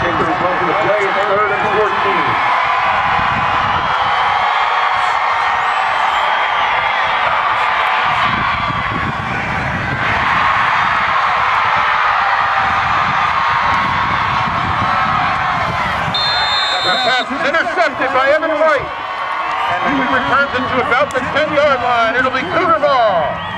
take the Republican play at 3rd and 14. Intercepted by Evan White, and he returns it to about the 10-yard line. It'll be Cougar ball.